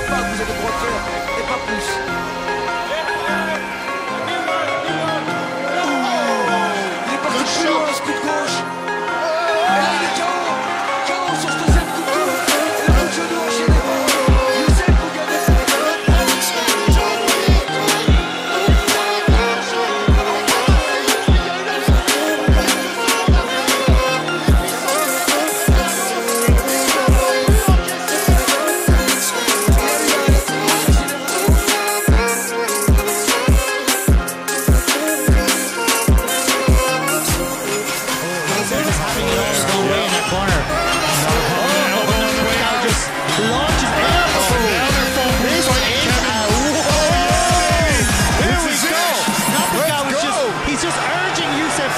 peut pas, vous avez le droit de faire, et pas plus. Il est parti plus loin, ce coup de gauche. Et là, il est KO, KO sur ce deuxième coup de gauche. Et le coup de genou enchaîné. Youssef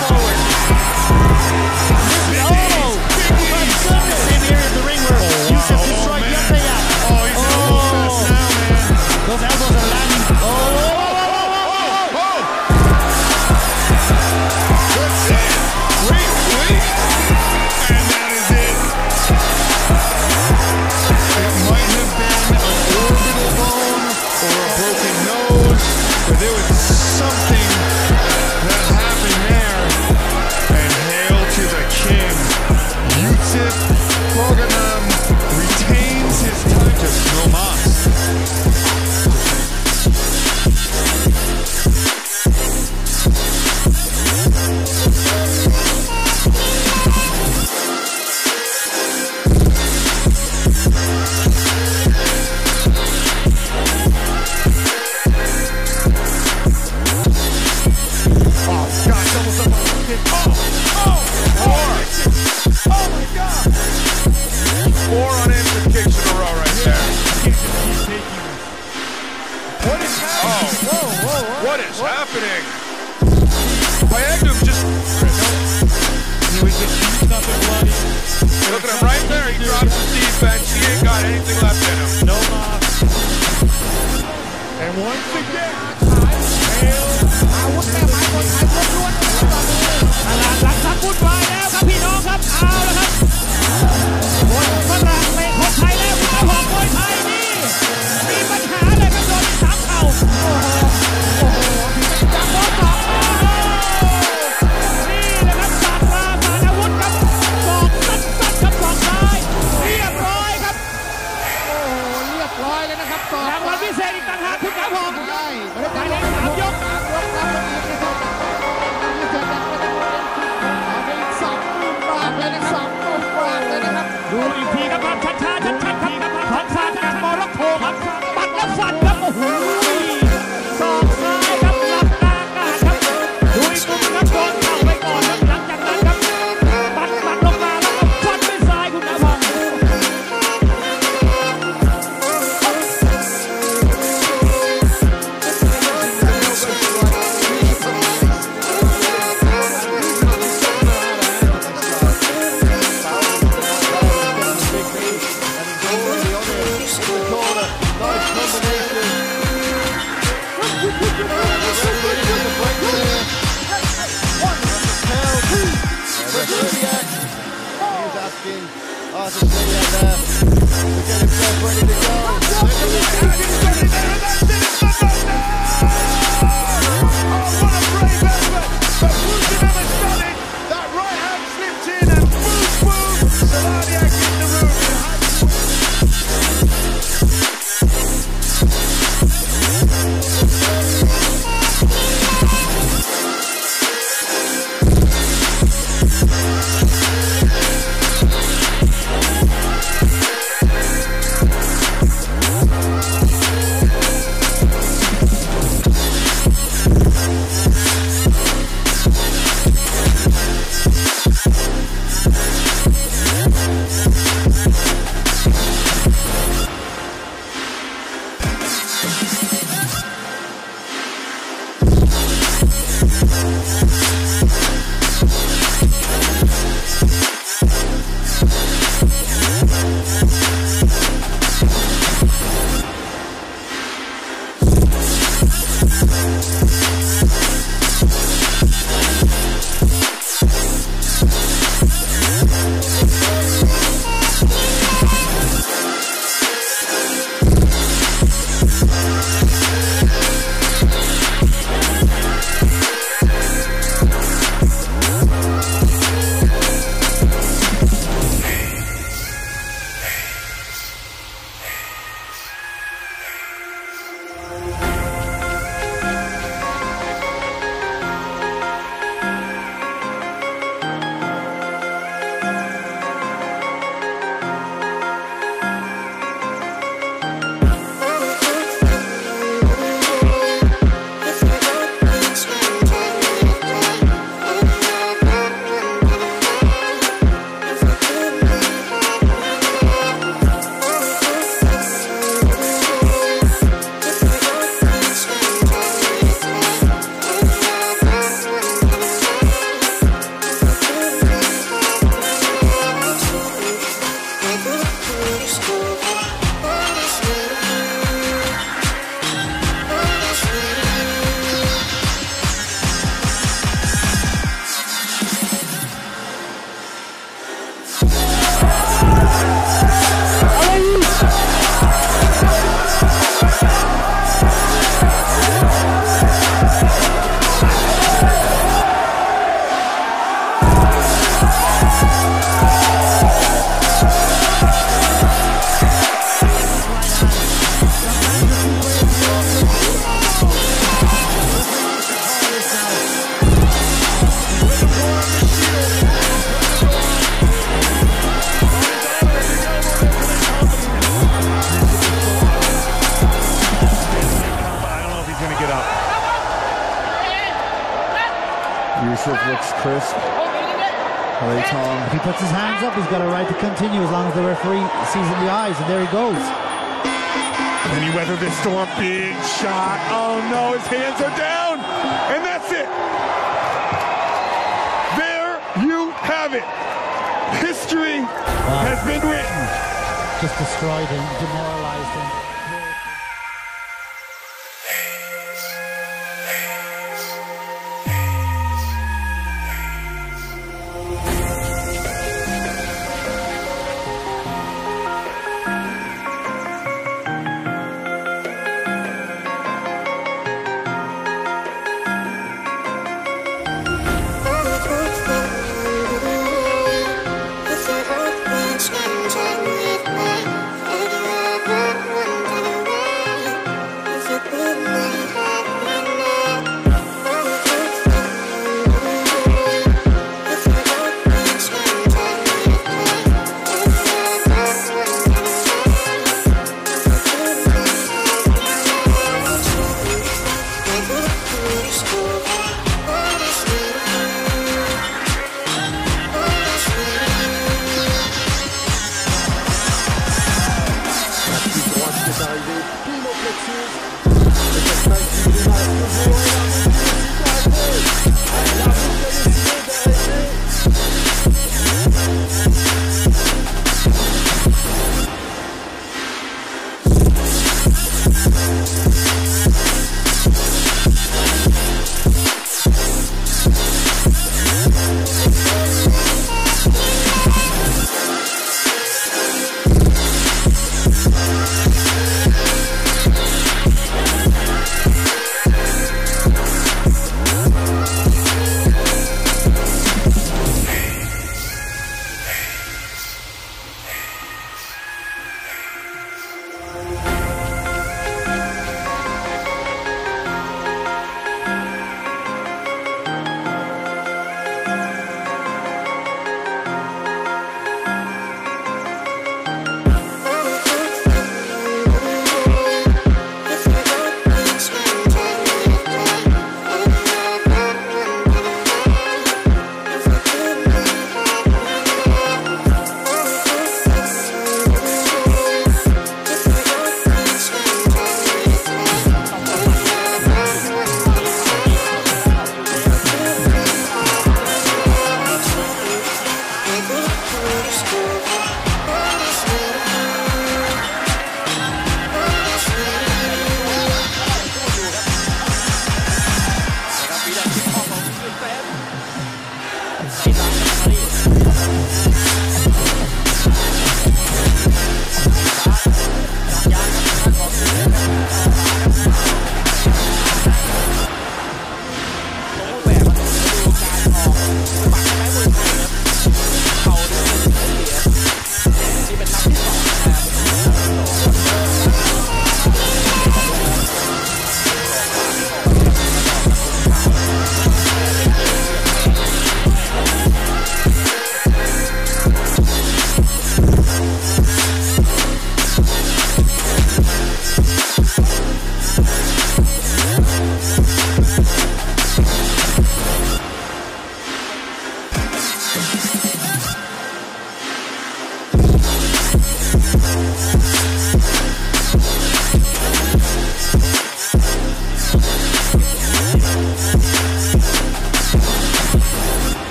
Rusev looks crisp. Holly Tom. If he puts his hands up, he's got a right to continue as long as the referee sees in the eyes, and there he goes. Can he weather this storm? Big shot. Oh no, his hands are down, and that's it. There you have it. History has been written. Just destroyed him, demoralized him. Thank you.